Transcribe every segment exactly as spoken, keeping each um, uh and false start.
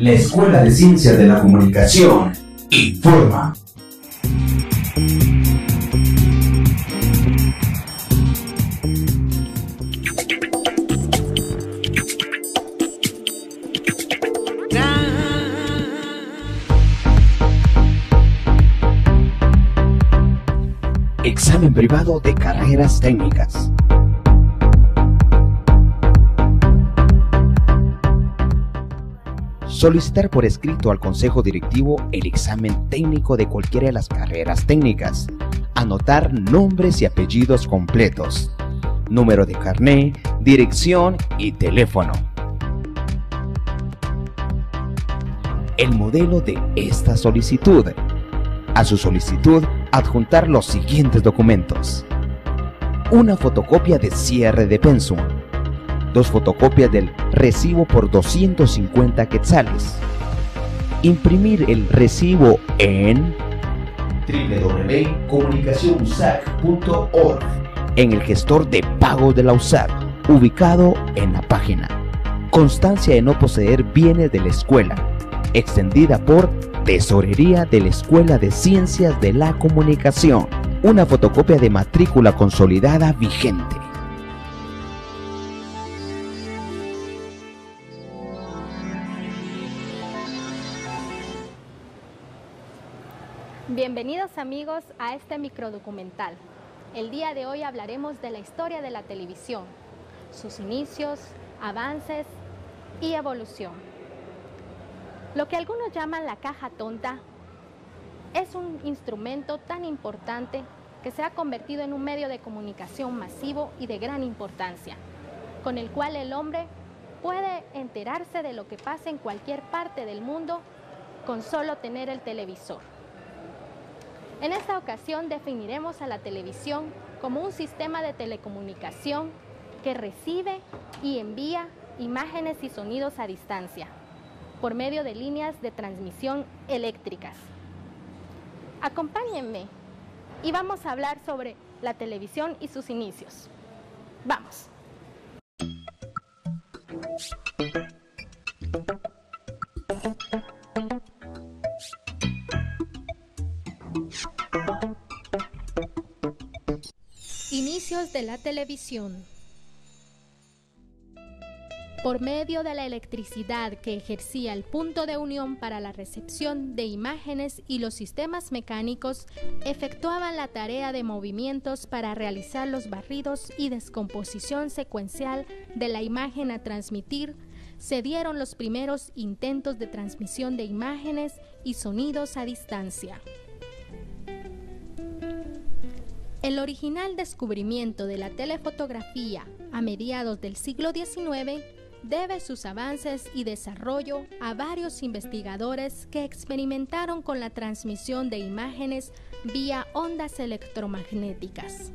La Escuela de Ciencias de la Comunicación informa. Examen privado de carreras técnicas. Solicitar por escrito al Consejo Directivo el examen técnico de cualquiera de las carreras técnicas. Anotar nombres y apellidos completos, número de carné, dirección y teléfono. El modelo de esta solicitud. A su solicitud, adjuntar los siguientes documentos: una fotocopia de cierre de pensum, dos fotocopias del recibo por doscientos cincuenta quetzales, imprimir el recibo en doble u doble u doble u punto comunicación usac punto org en el gestor de pago de la U S A C ubicado en la página. Constancia de no poseer bienes de la escuela, extendida por Tesorería de la Escuela de Ciencias de la Comunicación. Una fotocopia de matrícula consolidada vigente. Bienvenidos amigos a este microdocumental. El día de hoy hablaremos de la historia de la televisión, sus inicios, avances y evolución. Lo que algunos llaman la caja tonta es un instrumento tan importante que se ha convertido en un medio de comunicación masivo y de gran importancia, con el cual el hombre puede enterarse de lo que pasa en cualquier parte del mundo con solo tener el televisor. En esta ocasión definiremos a la televisión como un sistema de telecomunicación que recibe y envía imágenes y sonidos a distancia por medio de líneas de transmisión eléctricas. Acompáñenme y vamos a hablar sobre la televisión y sus inicios. ¡Vamos! Inicios de la televisión. Por medio de la electricidad que ejercía el punto de unión para la recepción de imágenes y los sistemas mecánicos, efectuaban la tarea de movimientos para realizar los barridos y descomposición secuencial de la imagen a transmitir, se dieron los primeros intentos de transmisión de imágenes y sonidos a distancia. El original descubrimiento de la telefotografía a mediados del siglo diecinueve debe sus avances y desarrollo a varios investigadores que experimentaron con la transmisión de imágenes vía ondas electromagnéticas.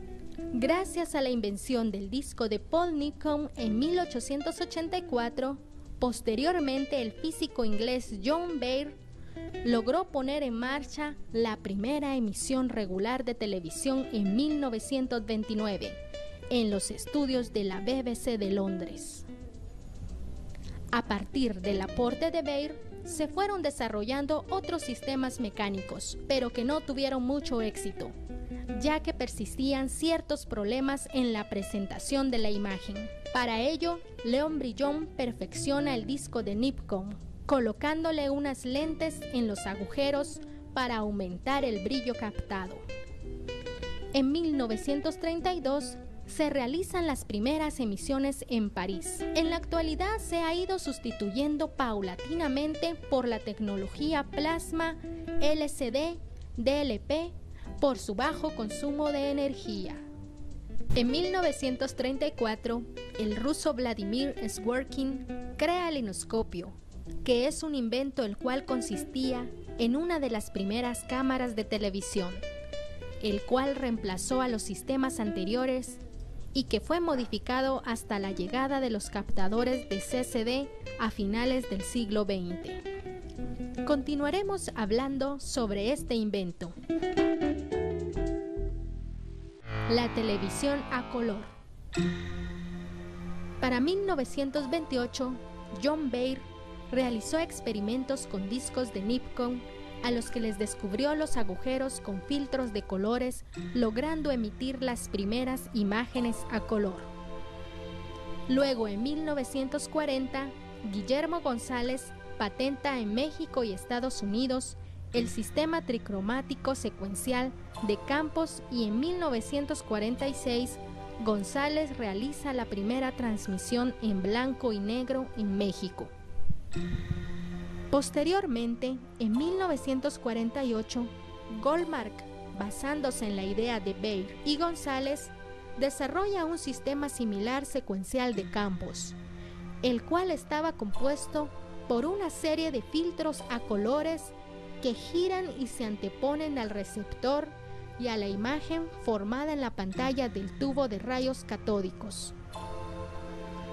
Gracias a la invención del disco de Paul Nipkow en mil ochocientos ochenta y cuatro, posteriormente el físico inglés John Baird logró poner en marcha la primera emisión regular de televisión en mil novecientos veintinueve, en los estudios de la B B C de Londres. A partir del aporte de Baird, se fueron desarrollando otros sistemas mecánicos, pero que no tuvieron mucho éxito, ya que persistían ciertos problemas en la presentación de la imagen. Para ello, Léon Brillouin perfecciona el disco de Nipkow, colocándole unas lentes en los agujeros para aumentar el brillo captado. En mil novecientos treinta y dos se realizan las primeras emisiones en París. En la actualidad se ha ido sustituyendo paulatinamente por la tecnología plasma, L C D, D L P, por su bajo consumo de energía. En mil novecientos treinta y cuatro, el ruso Vladimir Zworykin crea el inoscopio, que es un invento el cual consistía en una de las primeras cámaras de televisión, el cual reemplazó a los sistemas anteriores y que fue modificado hasta la llegada de los captadores de C C D a finales del siglo veinte. Continuaremos hablando sobre este invento. La televisión a color. Para mil novecientos veintiocho, John Baird realizó experimentos con discos de Nipkow, a los que les descubrió los agujeros con filtros de colores, logrando emitir las primeras imágenes a color. Luego, en mil novecientos cuarenta, Guillermo González patenta en México y Estados Unidos el sistema tricromático secuencial de campos, y en mil novecientos cuarenta y seis González realiza la primera transmisión en blanco y negro en México. Posteriormente, en mil novecientos cuarenta y ocho, Goldmark, basándose en la idea de Bayer y González, desarrolla un sistema similar secuencial de campos, el cual estaba compuesto por una serie de filtros a colores que giran y se anteponen al receptor y a la imagen formada en la pantalla del tubo de rayos catódicos.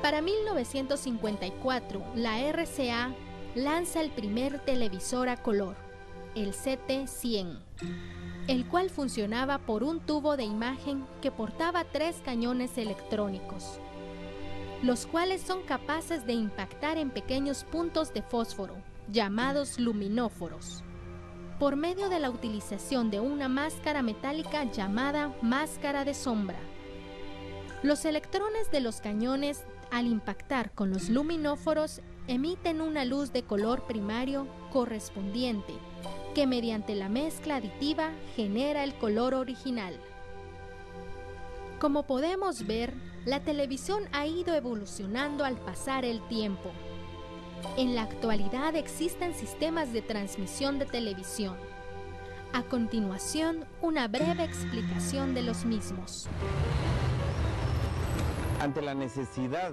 Para mil novecientos cincuenta y cuatro, la R C A lanza el primer televisor a color, el C T cien, el cual funcionaba por un tubo de imagen que portaba tres cañones electrónicos, los cuales son capaces de impactar en pequeños puntos de fósforo, llamados luminóforos, por medio de la utilización de una máscara metálica llamada máscara de sombra. Los electrones de los cañones, al impactar con los luminóforos, emiten una luz de color primario correspondiente, que mediante la mezcla aditiva genera el color original. Como podemos ver, la televisión ha ido evolucionando al pasar el tiempo. En la actualidad existen sistemas de transmisión de televisión. A continuación, una breve explicación de los mismos. Ante la necesidad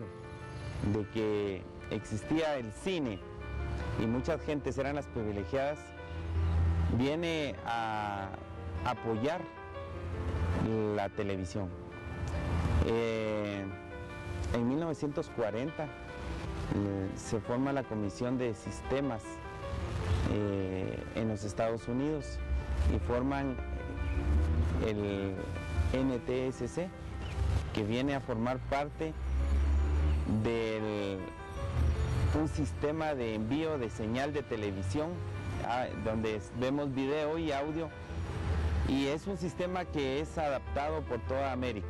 de que existía el cine y muchas gentes eran las privilegiadas, viene a apoyar la televisión. Eh, en mil novecientos cuarenta eh, se forma la Comisión de Sistemas eh, en los Estados Unidos y forman el N T S C, que viene a formar parte del un sistema de envío de señal de televisión, a, donde vemos video y audio, y es un sistema que es adaptado por toda América.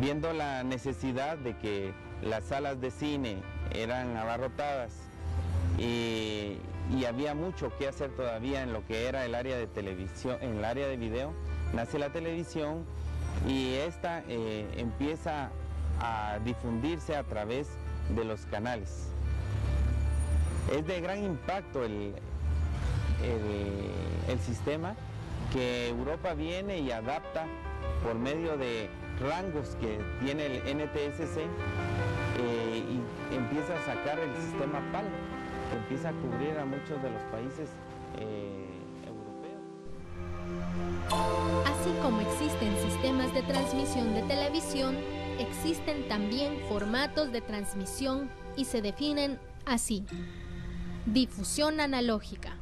Viendo la necesidad de que las salas de cine eran abarrotadas y, y había mucho que hacer todavía en lo que era el área de televisión, en el área de video, nace la televisión, y esta eh, empieza a difundirse a través de los canales. Es de gran impacto el, el, el sistema que Europa viene y adapta por medio de rangos que tiene el N T S C, eh, y empieza a sacar el sistema P A L, que empieza a cubrir a muchos de los países eh, europeos. Así como existen sistemas de transmisión de televisión, existen también formatos de transmisión y se definen así: difusión analógica.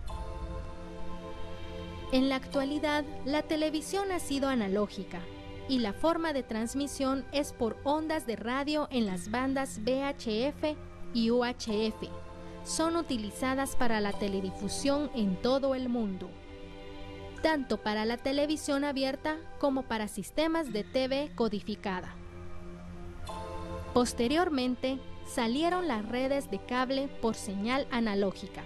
En la actualidad, la televisión ha sido analógica y la forma de transmisión es por ondas de radio en las bandas V H F y U H F. Son utilizadas para la teledifusión en todo el mundo, tanto para la televisión abierta como para sistemas de T V codificada. Posteriormente, salieron las redes de cable por señal analógica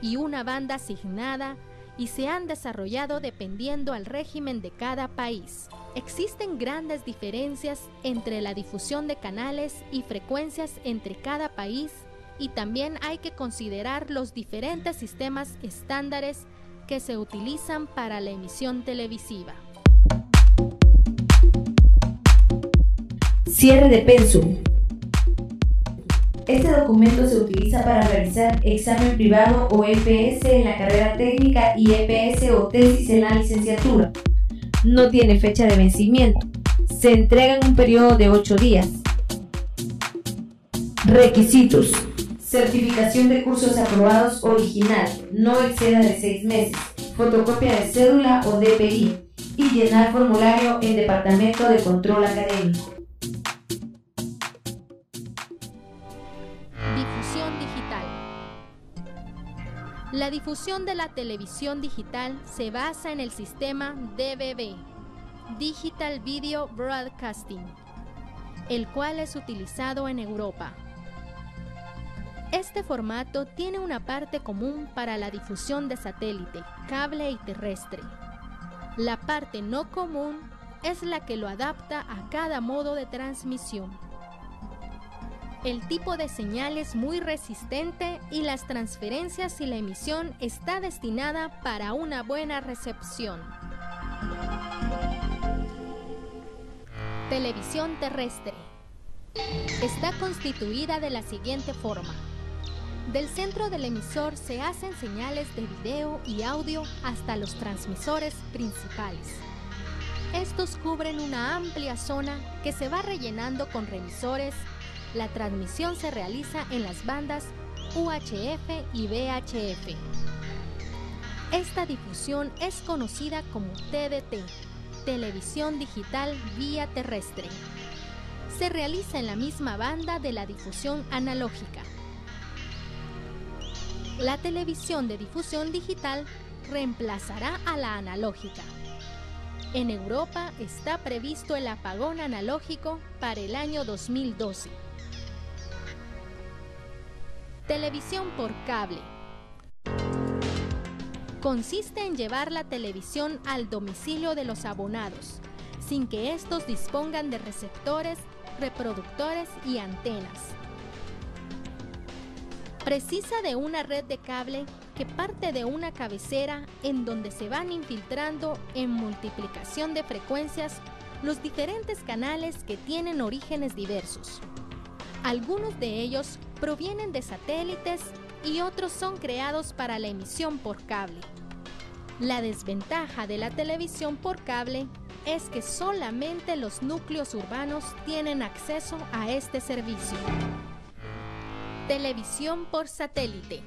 y una banda asignada, y se han desarrollado dependiendo al régimen de cada país. Existen grandes diferencias entre la difusión de canales y frecuencias entre cada país, y también hay que considerar los diferentes sistemas estándares que se utilizan para la emisión televisiva. Cierre de pensum. Este documento se utiliza para realizar examen privado o E P S en la carrera técnica y E P S o tesis en la licenciatura. No tiene fecha de vencimiento. Se entrega en un periodo de ocho días. Requisitos. Certificación de cursos aprobados original, no exceda de seis meses. Fotocopia de cédula o D P I. Y llenar formulario en Departamento de Control Académico. Difusión La difusión de la televisión digital se basa en el sistema D V B, Digital Video Broadcasting, el cual es utilizado en Europa. Este formato tiene una parte común para la difusión de satélite, cable y terrestre. La parte no común es la que lo adapta a cada modo de transmisión. El tipo de señal es muy resistente y las transferencias y la emisión está destinada para una buena recepción. Televisión terrestre. Está constituida de la siguiente forma. Del centro del emisor se hacen señales de video y audio hasta los transmisores principales. Estos cubren una amplia zona que se va rellenando con remisores. La transmisión se realiza en las bandas U H F y V H F. Esta difusión es conocida como T D T, televisión digital vía terrestre. Se realiza en la misma banda de la difusión analógica. La televisión de difusión digital reemplazará a la analógica. En Europa está previsto el apagón analógico para el año dos mil doce. Televisión por cable. Consiste en llevar la televisión al domicilio de los abonados, sin que estos dispongan de receptores, reproductores y antenas. Precisa de una red de cable que parte de una cabecera en donde se van infiltrando en multiplicación de frecuencias los diferentes canales que tienen orígenes diversos. Algunos de ellos provienen de satélites y otros son creados para la emisión por cable. La desventaja de la televisión por cable es que solamente los núcleos urbanos tienen acceso a este servicio. Televisión por satélite.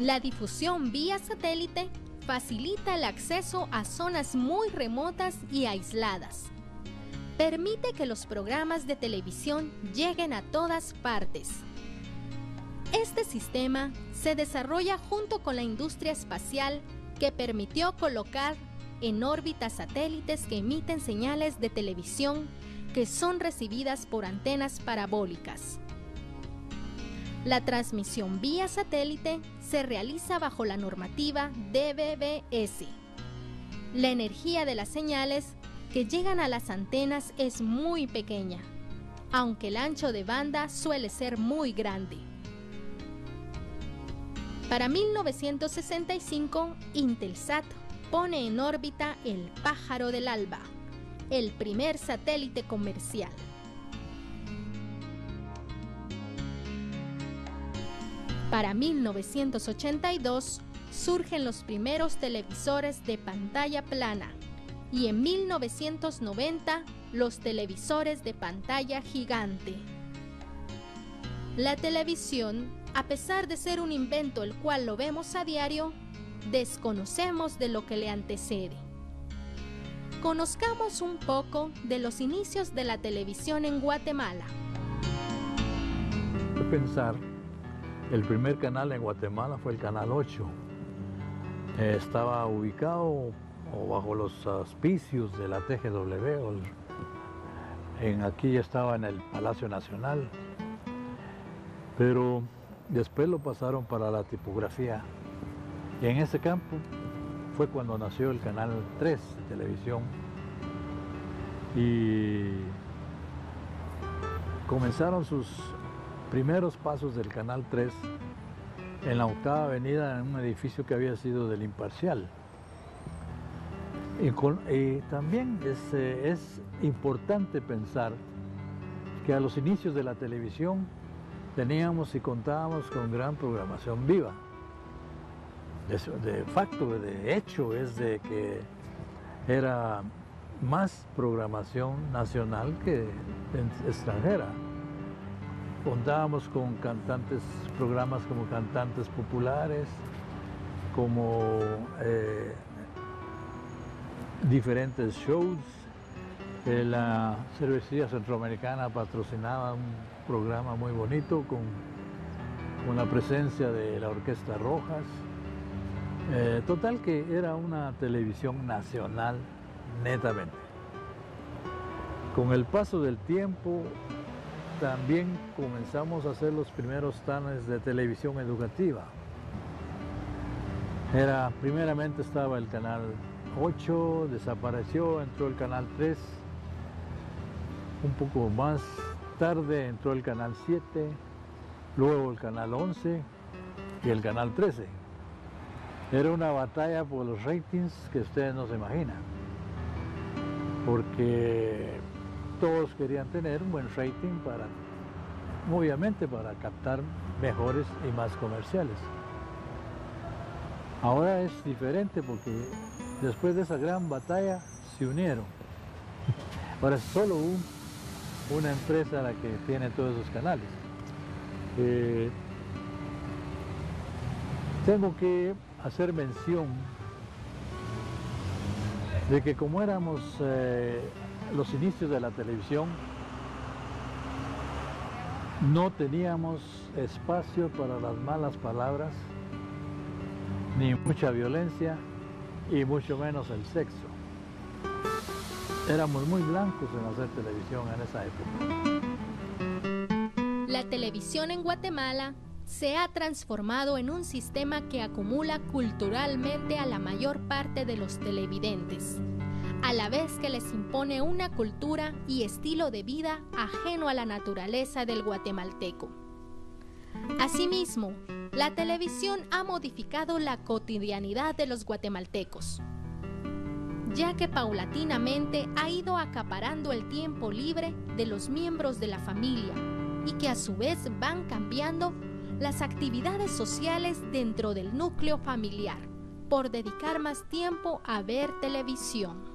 La difusión vía satélite facilita el acceso a zonas muy remotas y aisladas. Permite que los programas de televisión lleguen a todas partes. Este sistema se desarrolla junto con la industria espacial, que permitió colocar en órbita satélites que emiten señales de televisión que son recibidas por antenas parabólicas. La transmisión vía satélite se realiza bajo la normativa D B B S. La energía de las señales que llegan a las antenas es muy pequeña, aunque el ancho de banda suele ser muy grande. Para mil novecientos sesenta y cinco, Intelsat pone en órbita el Pájaro del Alba, el primer satélite comercial. Para mil novecientos ochenta y dos surgen los primeros televisores de pantalla plana y en mil novecientos noventa los televisores de pantalla gigante. La televisión, a pesar de ser un invento el cual lo vemos a diario, desconocemos de lo que le antecede. Conozcamos un poco de los inicios de la televisión en Guatemala. Pensar. El primer canal en Guatemala fue el Canal ocho. Eh, estaba ubicado o bajo los auspicios de la T G W. O el, en, aquí estaba en el Palacio Nacional. Pero después lo pasaron para la tipografía. Y en ese campo fue cuando nació el Canal tres de televisión. Y comenzaron sus primeros pasos del Canal tres en la octava avenida, en un edificio que había sido del Imparcial. Y, con, y también es, eh, es importante pensar que a los inicios de la televisión teníamos y contábamos con gran programación viva. De, de facto, de hecho, es de que era más programación nacional que extranjera. Contábamos con cantantes, programas como cantantes populares, como eh, diferentes shows. Eh, la Cervecería Centroamericana patrocinaba un programa muy bonito con con la presencia de la Orquesta Rojas. Eh, total que era una televisión nacional netamente. Con el paso del tiempo también comenzamos a hacer los primeros tanes de televisión educativa. Era, primeramente estaba el canal ocho, desapareció, entró el canal tres, un poco más tarde entró el canal siete, luego el canal once y el canal trece. Era una batalla por los ratings que ustedes no se imaginan, porque todos querían tener un buen rating para, obviamente, para captar mejores y más comerciales. Ahora es diferente porque después de esa gran batalla se unieron. Ahora es solo un, una empresa la que tiene todos esos canales. Eh, tengo que hacer mención de que como éramos eh, los inicios de la televisión, no teníamos espacio para las malas palabras, ni mucha violencia, y mucho menos el sexo. Éramos muy blancos en hacer televisión en esa época. La televisión en Guatemala se ha transformado en un sistema que acumula culturalmente a la mayor parte de los televidentes, a la vez que les impone una cultura y estilo de vida ajeno a la naturaleza del guatemalteco. Asimismo, la televisión ha modificado la cotidianidad de los guatemaltecos, ya que paulatinamente ha ido acaparando el tiempo libre de los miembros de la familia y que a su vez van cambiando las actividades sociales dentro del núcleo familiar por dedicar más tiempo a ver televisión.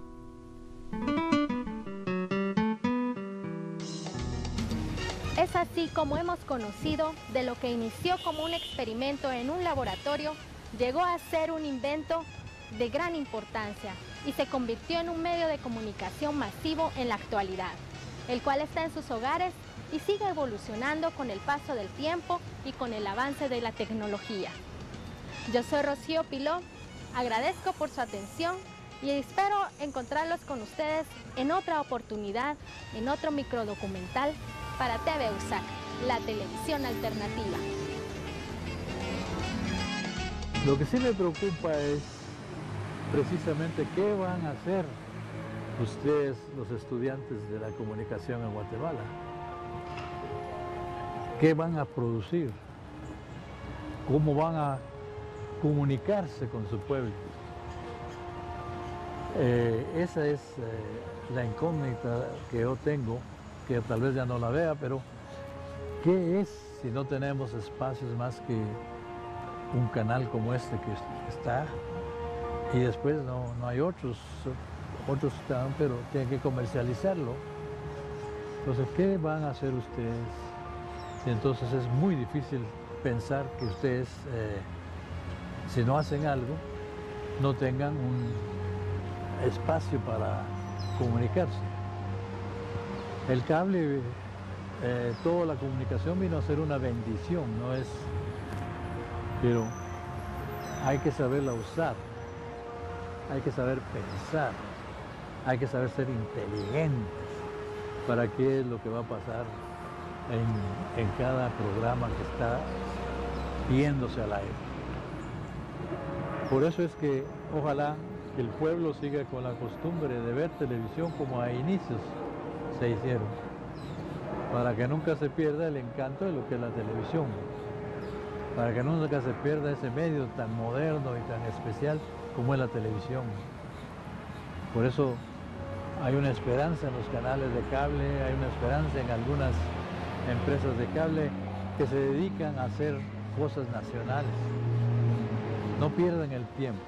Es así como hemos conocido de lo que inició como un experimento en un laboratorio, llegó a ser un invento de gran importancia y se convirtió en un medio de comunicación masivo en la actualidad, el cual está en sus hogares y sigue evolucionando con el paso del tiempo y con el avance de la tecnología. Yo soy Rocío Piló, agradezco por su atención y espero encontrarlos con ustedes en otra oportunidad, en otro microdocumental para T V U S A C, la televisión alternativa. Lo que sí me preocupa es precisamente qué van a hacer ustedes, los estudiantes de la comunicación en Guatemala. ¿Qué van a producir? ¿Cómo van a comunicarse con su pueblo? Eh, esa es eh, la incógnita que yo tengo, que tal vez ya no la vea, pero ¿qué es si no tenemos espacios más que un canal como este que está? Y después no, no hay otros, otros están, pero tienen que comercializarlo. Entonces, ¿qué van a hacer ustedes? Y entonces es muy difícil pensar que ustedes, eh, si no hacen algo, no tengan un espacio para comunicarse. El cable, eh, toda la comunicación vino a ser una bendición, no es, pero hay que saberla usar, hay que saber pensar, hay que saber ser inteligentes para qué es lo que va a pasar en, en cada programa que está viéndose al aire. Por eso es que ojalá el pueblo siga con la costumbre de ver televisión como a inicios se hicieron, para que nunca se pierda el encanto de lo que es la televisión, para que nunca se pierda ese medio tan moderno y tan especial como es la televisión. Por eso hay una esperanza en los canales de cable, hay una esperanza en algunas empresas de cable que se dedican a hacer cosas nacionales. No pierdan el tiempo,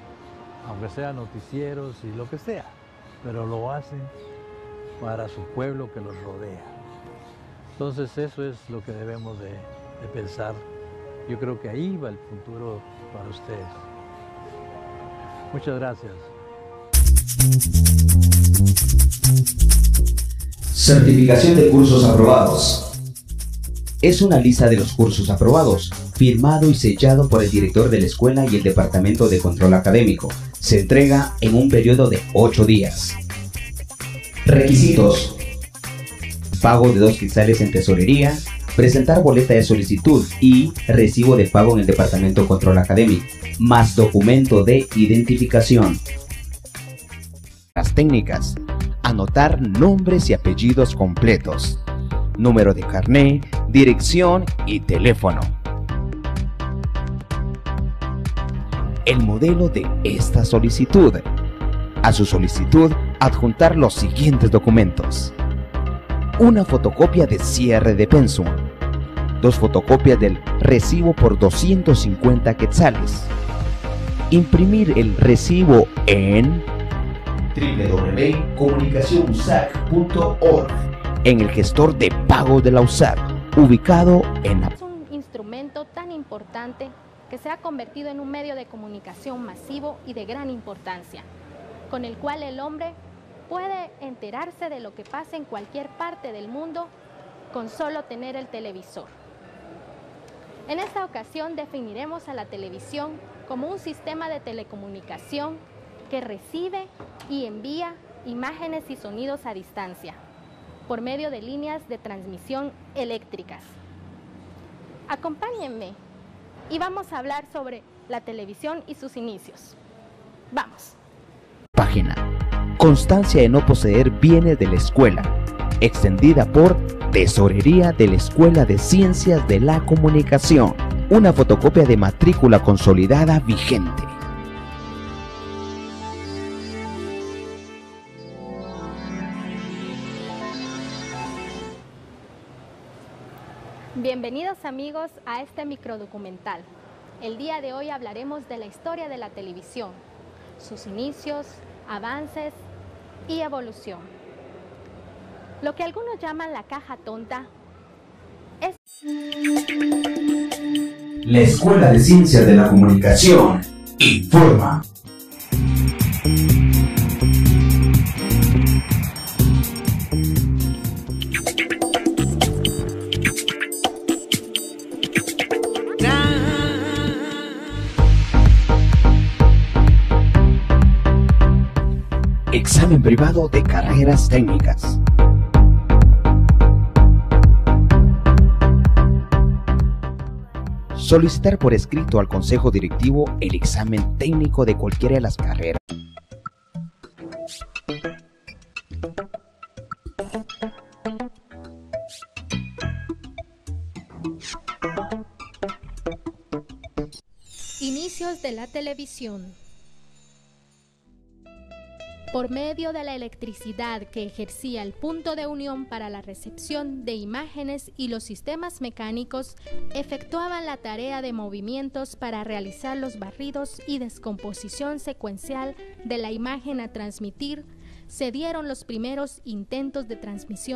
aunque sean noticieros y lo que sea, pero lo hacen para su pueblo que los rodea. Entonces eso es lo que debemos de, de pensar. Yo creo que ahí va el futuro para ustedes. Muchas gracias. Certificación de cursos aprobados. Es una lista de los cursos aprobados, firmado y sellado por el director de la escuela y el Departamento de Control Académico. Se entrega en un periodo de ocho días. Requisitos: pago de dos quetzales en tesorería, presentar boleta de solicitud y recibo de pago en el Departamento de Control Académico, más documento de identificación. Las técnicas: anotar nombres y apellidos completos, número de carné, dirección y teléfono. El modelo de esta solicitud: a su solicitud adjuntar los siguientes documentos: una fotocopia de cierre de pensum, dos fotocopias del recibo por doscientos cincuenta quetzales, imprimir el recibo en doble u doble u doble u punto comunicación usac punto org en el gestor de pago de la USAC, ubicado en... Es un instrumento tan importante que se ha convertido en un medio de comunicación masivo y de gran importancia, con el cual el hombre puede enterarse de lo que pasa en cualquier parte del mundo con solo tener el televisor. En esta ocasión definiremos a la televisión como un sistema de telecomunicación que recibe y envía imágenes y sonidos a distancia por medio de líneas de transmisión eléctricas. Acompáñenme y vamos a hablar sobre la televisión y sus inicios. ¡Vamos! Página: constancia de no poseer bienes de la escuela, extendida por Tesorería de la Escuela de Ciencias de la Comunicación. Una fotocopia de matrícula consolidada vigente. Bienvenidos amigos a este microdocumental. El día de hoy hablaremos de la historia de la televisión, sus inicios, avances y evolución. Lo que algunos llaman la caja tonta es... La Escuela de Ciencias de la Comunicación informa. Examen privado de carreras técnicas. Solicitar por escrito al Consejo Directivo el examen técnico de cualquiera de las carreras. Inicios de la televisión. Por medio de la electricidad que ejercía el punto de unión para la recepción de imágenes y los sistemas mecánicos, efectuaban la tarea de movimientos para realizar los barridos y descomposición secuencial de la imagen a transmitir, se dieron los primeros intentos de transmisión